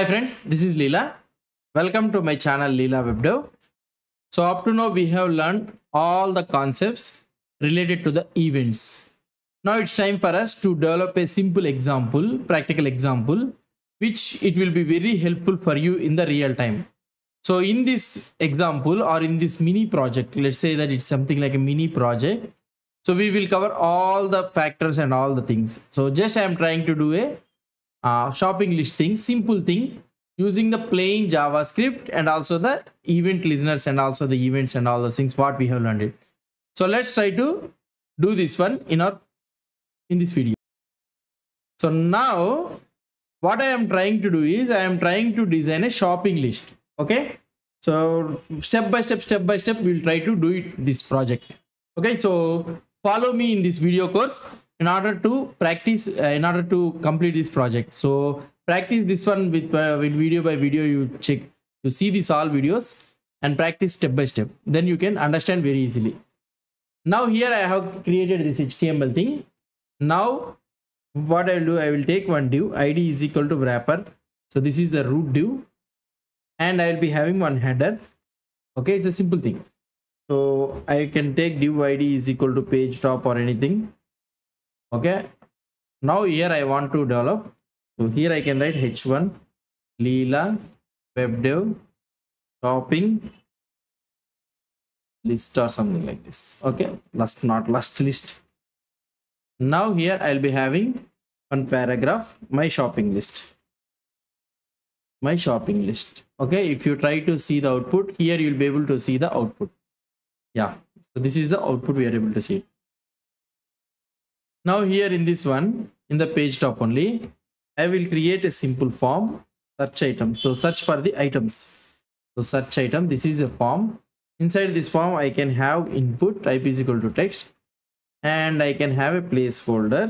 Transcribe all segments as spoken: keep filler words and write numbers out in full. Hi friends, this is Leela. Welcome to my channel LeelaWebDev. So up to now we have learned all the concepts related to the events. Now it's time for us to develop a simple example, practical example, which it will be very helpful for you in the real time. So in this example or in this mini project, let's say that it's something like a mini project. So we will cover all the factors and all the things. So just I am trying to do a Uh, shopping list thing, simple thing, using the plain JavaScript and also the event listeners and also the events and all those things what we have learned it. So let's try to do this one in our in this video. So now what I am trying to do is I am trying to design a shopping list. Okay, so step by step step by step we will try to do it this project. Okay, so follow me in this video course in order to practice, uh, in order to complete this project. So practice this one with, uh, with video by video. You check, you see these all videos and practice step by step. Then you can understand very easily. Now here I have created this H T M L thing. Now what I will do, I will take one div, I D is equal to wrapper. So this is the root div and I will be having one header. Okay, it's a simple thing. So I can take div I D is equal to page top or anything. Okay, now here I want to develop. So here I can write H one Leela WebDev shopping list or something like this. Okay, last not last list. Now here I'll be having one paragraph, my shopping list. My shopping list. Okay, if you try to see the output, here you'll be able to see the output. Yeah, so this is the output we are able to see. Now here in this one, in the page top only, I will create a simple form, search item. So search for the items. So search item, this is a form. Inside this form, I can have input, type is equal to text. And I can have a placeholder,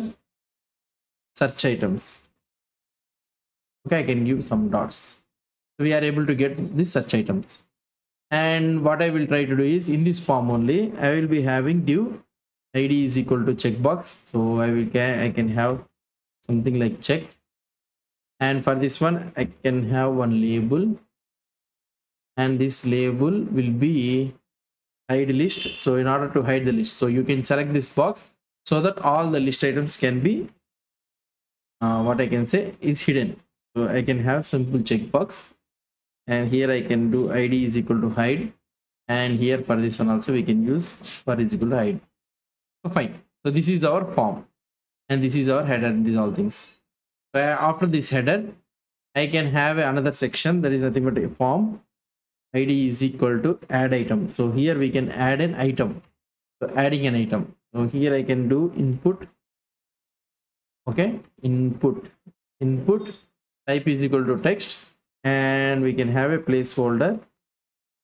search items. Okay, I can give some dots. So we are able to get these search items. And what I will try to do is, in this form only, I will be having div. I D is equal to checkbox. So I will can I can have something like check. And for this one, I can have one label. And this label will be hide list. So in order to hide the list, so you can select this box so that all the list items can be uh, what I can say is hidden. So I can have simple checkbox. And here I can do I D is equal to hide. And here for this one also we can use for is equal to hide. So fine. So this is our form and this is our header and these all things. So after this header, I can have another section that is nothing but a form. I D is equal to add item. So here we can add an item. So adding an item. So here I can do input. Okay, input. Input type is equal to text and we can have a placeholder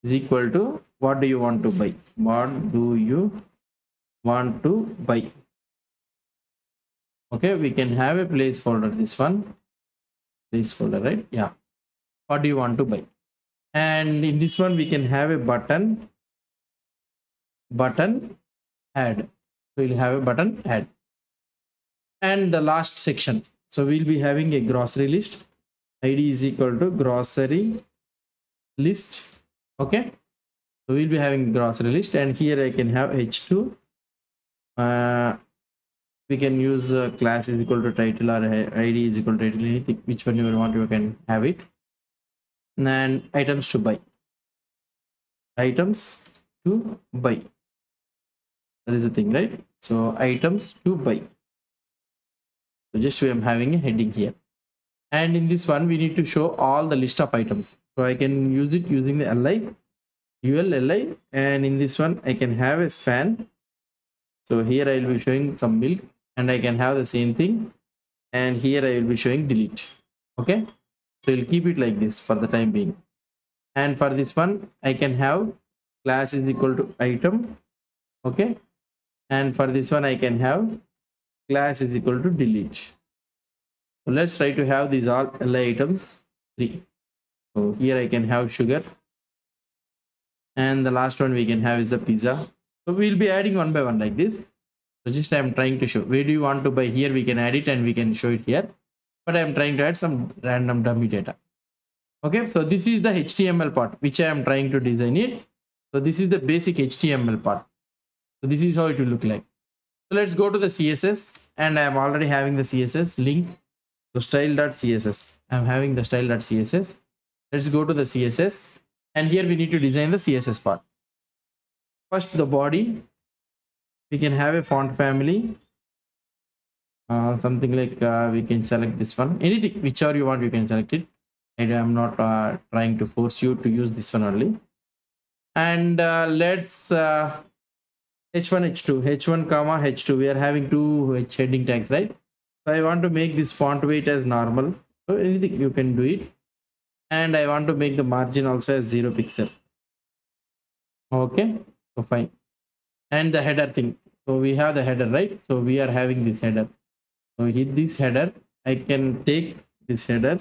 is equal to what do you want to buy? What do you want to buy? Okay, we can have a placeholder, this one placeholder, right? Yeah, what do you want to buy? And in this one we can have a button button add. So we'll have a button add. And the last section, so we'll be having a grocery list. I D is equal to grocery list. Okay, so we'll be having grocery list. And here I can have H two. Uh, we can use uh, class is equal to title or I D is equal to title, anything, which one you want, you can have it. And items to buy. Items to buy. That is the thing, right? So items to buy. So just we am having a heading here. And in this one, we need to show all the list of items. So I can use it using the li, ul, li. And in this one, I can have a span. So here I will be showing some milk and I can have the same thing. And here I will be showing delete. Okay. So you'll keep it like this for the time being. And for this one, I can have class is equal to item. Okay. And for this one, I can have class is equal to delete. So let's try to have these all li items three. So here I can have sugar. And the last one we can have is the pizza. So we'll be adding one by one like this. So just I'm trying to show where do you want to buy. Here we can add it and we can show it here, but I'm trying to add some random dummy data. Okay, so this is the H T M L part which I am trying to design it. So this is the basic H T M L part. So this is how it will look like. So let's go to the C S S, and I am already having the C S S link. So style.css. I am having the style.css. Let's go to the C S S, and here we need to design the C S S part. First, the body. We can have a font family. Uh, something like uh, we can select this one. Anything, whichever you want, you can select it. I am not uh, trying to force you to use this one only. And uh, let's uh, H one H two H one comma H two. We are having two heading tags, right? So I want to make this font weight as normal. So anything you can do it. And I want to make the margin also as zero pixel. Okay, so fine. And the header thing. So we have the header, right? So we are having this header. So hit this header. I can take this header.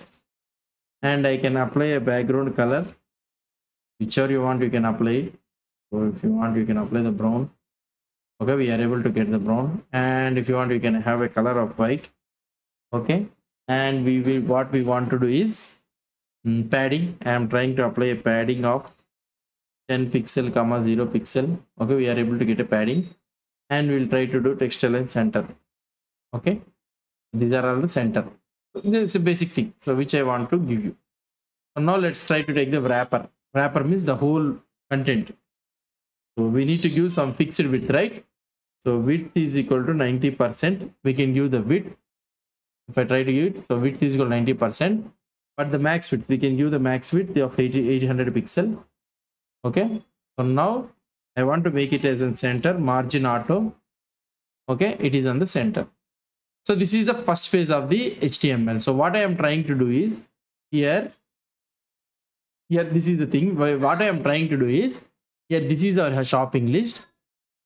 And I can apply a background color. Whichever you want, you can apply it. So if you want, you can apply the brown. Okay, we are able to get the brown. And if you want, you can have a color of white. Okay. And we will, what we want to do is mm, padding. I am trying to apply a padding of ten pixel comma zero pixel. Okay, we are able to get a padding. And we'll try to do text align center. Okay. These are all the center. This is a basic thing, so which I want to give you. So now let's try to take the wrapper. Wrapper means the whole content. So we need to give some fixed width, right? So width is equal to ninety percent. We can give the width. If I try to give it, so width is equal to ninety percent. But the max width, we can give the max width of eight hundred pixel. Okay. So now I want to make it as a center, margin auto. Okay. It is on the center. So this is the first phase of the H T M L. So what I am trying to do is here, here this is the thing. What I am trying to do is here, this is our shopping list,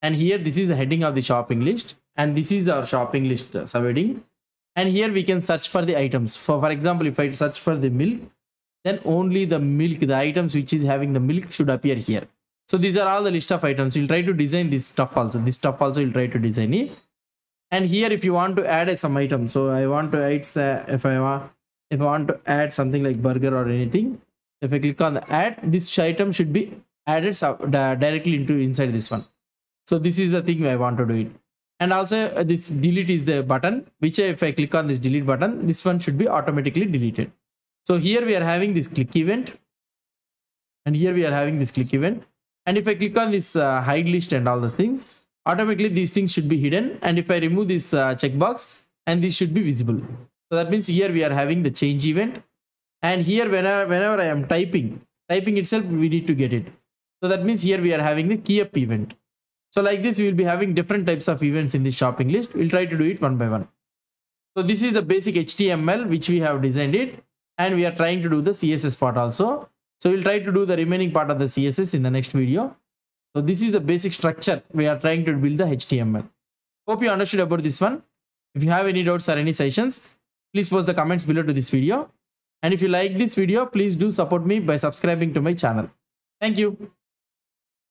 and here this is the heading of the shopping list, and this is our shopping list subheading. And here we can search for the items. For for example, if I search for the milk, then only the milk, the items which is having the milk should appear here. So these are all the list of items. We'll try to design this stuff also. This stuff also we'll try to design it. And here, if you want to add some item, so I want to add, uh, if I want, if I want to add something like burger or anything, if I click on the add, this item should be added directly into inside this one. So this is the thing I want to do it. And also uh, this delete is the button, which if I click on this delete button, this one should be automatically deleted. So here we are having this click event, and here we are having this click event. And if I click on this uh, hide list and all those things, automatically these things should be hidden. And if I remove this uh, checkbox, and this should be visible. So that means here we are having the change event. And here whenever, whenever I am typing, typing itself, we need to get it. So that means here we are having the key up event. So like this, we will be having different types of events in this shopping list. We'll try to do it one by one. So this is the basic H T M L, which we have designed it. And we are trying to do the C S S part also. So we'll try to do the remaining part of the C S S in the next video. So this is the basic structure we are trying to build the H T M L. Hope you understood about this one. If you have any doubts or any suggestions, please post the comments below to this video. And if you like this video, please do support me by subscribing to my channel. Thank you.